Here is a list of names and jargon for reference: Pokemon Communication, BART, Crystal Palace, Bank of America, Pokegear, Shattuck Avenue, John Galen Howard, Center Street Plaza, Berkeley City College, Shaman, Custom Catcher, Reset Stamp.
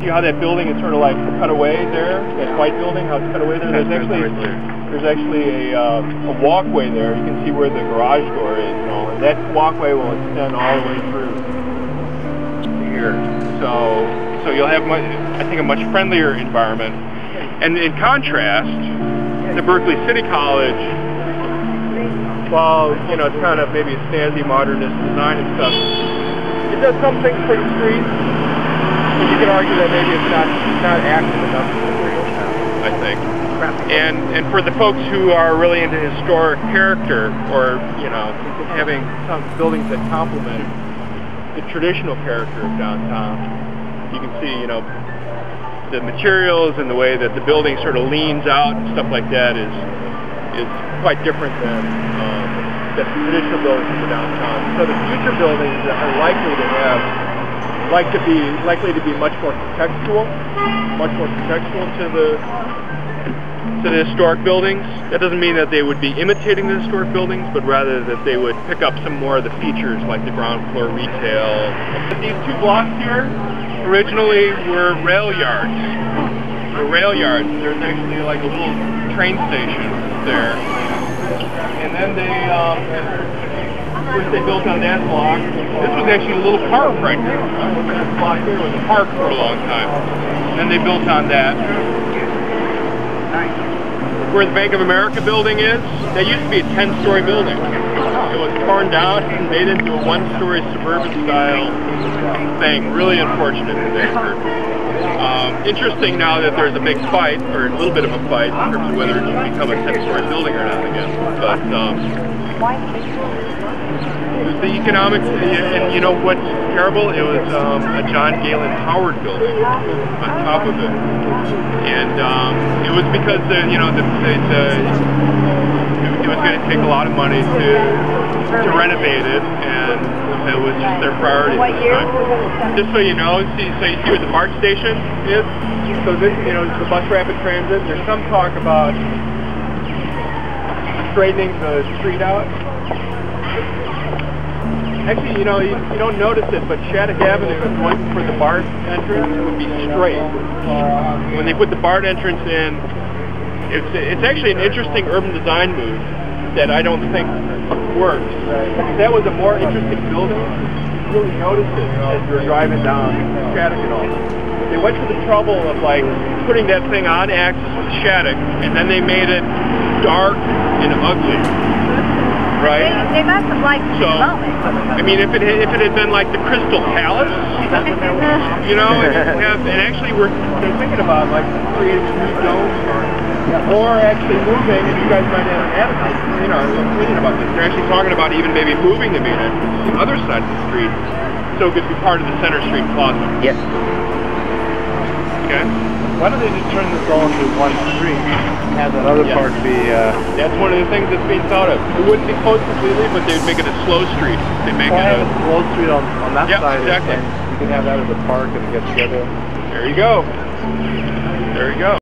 See how that building is sort of like cut away there? That white building, how it's cut away there? There's actually a walkway there. You can see where the garage door is and all. And that walkway will extend all the way through here. So you'll have, I think, a much friendlier environment. And in contrast, the Berkeley City College, well, you know, it's kind of maybe a snazzy modernist design and stuff. It does some things for the streets, but you can argue that maybe it's not active enough for the real town, I think. And for the folks who are really into historic character, or, you know, having some buildings that complement the traditional character of downtown, you can see, you know, the materials and the way that the building sort of leans out and stuff like that is quite different than the traditional buildings in the downtown. So the future buildings are likely to be much more contextual, to the historic buildings. That doesn't mean that they would be imitating the historic buildings, but rather that they would pick up some more of the features, like the ground floor retail. These two blocks here originally were rail yards. There's actually like a little train station there, and then they built on that block. This was actually a little park right now. This block here was a park for a long time. And then they built on that, where the Bank of America building is. That used to be a 10-story building. It was torn down and made into a one-story suburban-style thing. Really unfortunate for Vancouver. Interesting now that there's a big fight, or a little bit of a fight, in terms of whether it should become a 10-story building or not again. But it was the economics, and you know what's terrible? It was a John Galen Howard building on top of it, and it was because it was going to take a lot of money to renovate it, and it was just their priority at the time. Just so you know, so you see where the BART station is? So this, you know, the bus rapid transit. There's some talk about straightening the street out. Actually, you know, you don't notice it, but Shattuck Avenue, going for the BART entrance, would be straight. When they put the BART entrance in, it's actually an interesting urban design move that I don't think works. That was a more interesting building. You really noticed it as you were driving down Shattuck and all. They went to the trouble of like putting that thing on axis with Shattuck, and then they made it dark and ugly. Right? They must have liked the moment. I mean, if it had been like the Crystal Palace, you know, and actually they're thinking about like creating new domes. Or actually moving, and you guys might have an attitude, you know, I'm complaining about this. They're actually talking about even maybe moving the main entrance to the other side of the street, so it could be part of the Center Street Plaza. Yes. Okay. Why don't they just turn this all into one street and have that other part be... That's one of the things that's being thought of. It wouldn't be closed completely, but they'd make it a slow street. They'd make it a slow street on that side. Exactly. And you can have that as a park and get together. There you go. There you go.